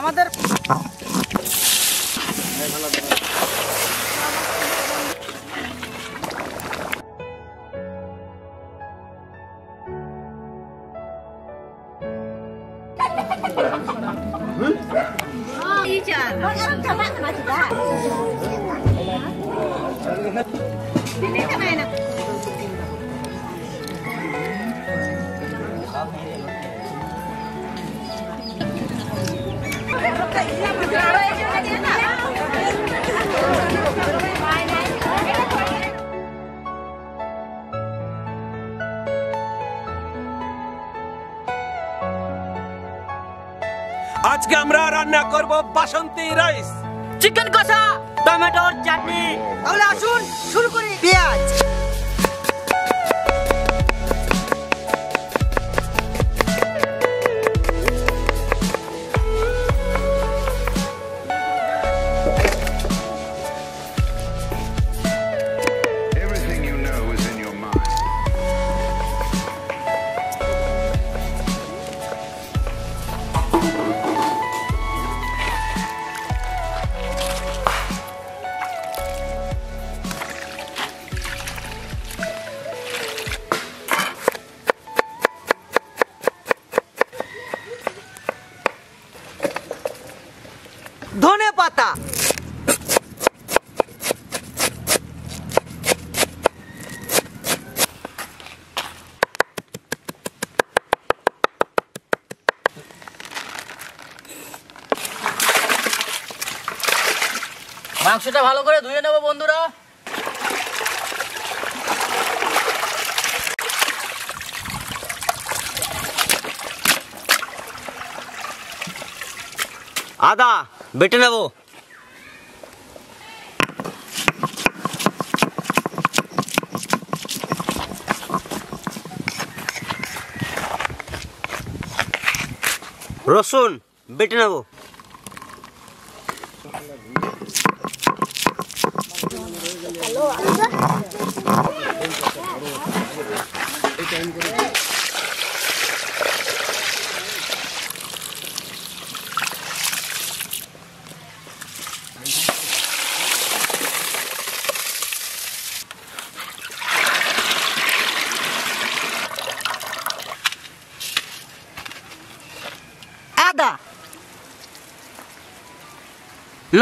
আমাদের आज के हमरा रान्ना करबो बासंती rice chicken kosha tomato chutney और लहसुन शुरू करी प्याज धने पाता মাংসটা ভালো করে ধুয়ে নেব বন্ধুরা आदा बेटे ना वो रसुन बेटे ना वो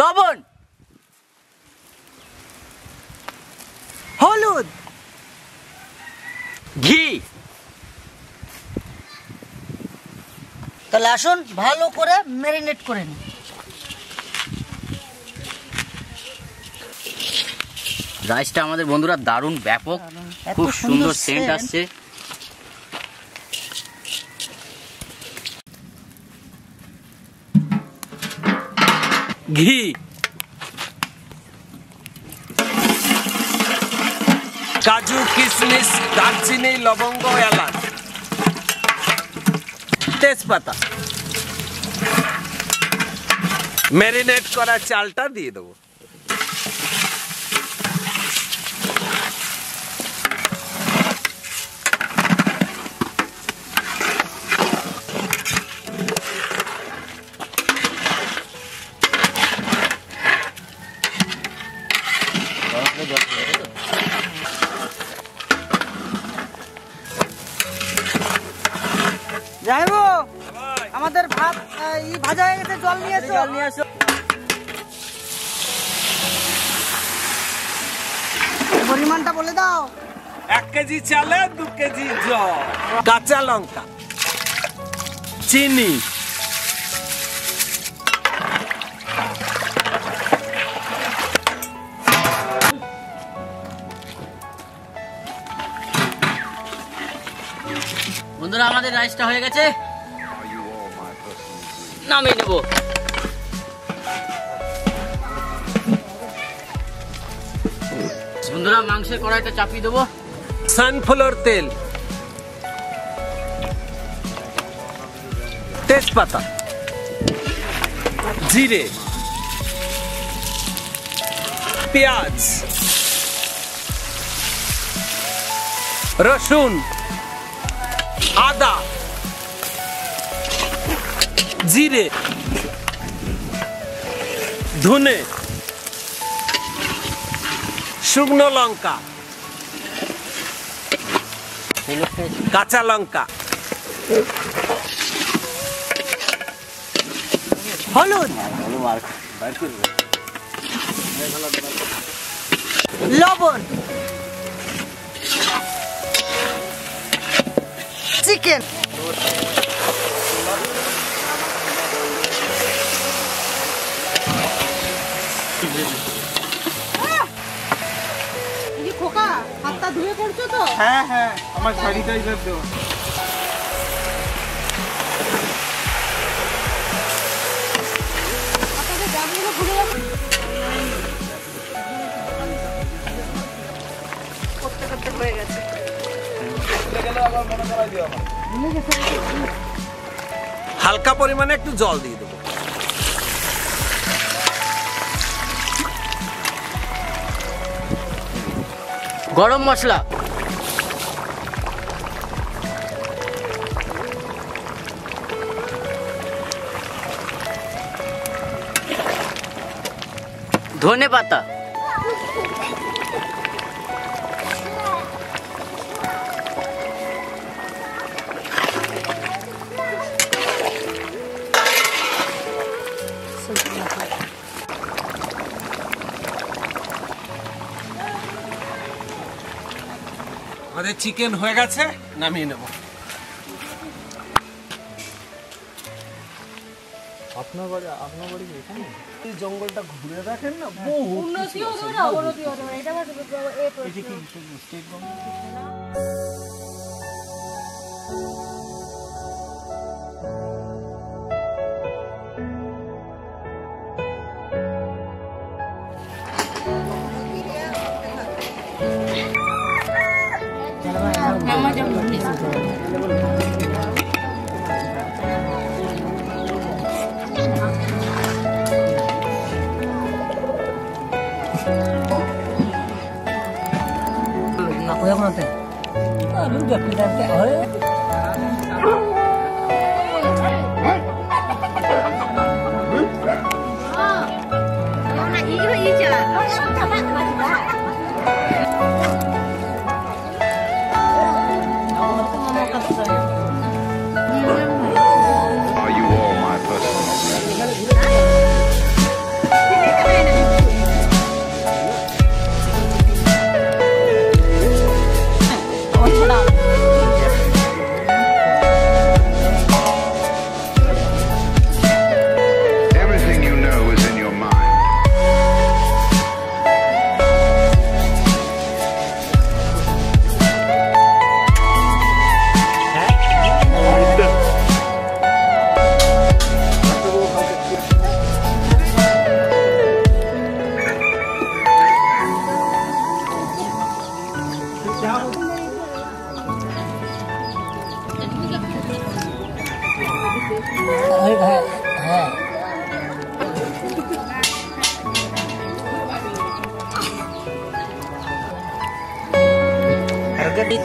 লবণ হলুদ ঘি তাহলে আসুন ভালো করে ম্যারিনেট করে নিন রাইসটা আমাদের বন্ধুরা দারুণ ব্যাপক খুব সুন্দর সেন্ট আসছে घी काजू किशमिश दालचीनी लवंग एलाच तेजपाता मैरिनेट करा चालटा दिए देव যাইবো আমাদের ভাত এই ভাজা হয়ে গেছে জল নিয়ে এসো পরিমাণটা বলে দাও 1 কেজি চালে 2 কেজি জল কাঁচা লঙ্কা চিনি বন্ধুরা আমাদের রাইসটা হয়ে গেছে নামিয়ে নেব বন্ধুরা মাংসের কড়াইটা চাপিয়ে দেব সানফ্লাওয়ার তেল তেজপাতা জিরে পেঁয়াজ রসুন आधा जीरे, धुने, शुकनो लंका, काचा लंका, हलुद, लवण, चिकन, হালকা পরিমাণে একটু জল দিয়ে দেবো। গরম মশলা, ধনে পাতা, আমাদের চিকেন হয়ে গেছে, নামিয়ে নেব। আপনার বাড়ি, আপনার বাড়ি এখানে এই জঙ্গলটা ঘুরে দেখেন না, বহু উন্নতি হলো না, অবনতি হলো। এটা কি স্টেট গভর্নমেন্ট?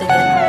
Good.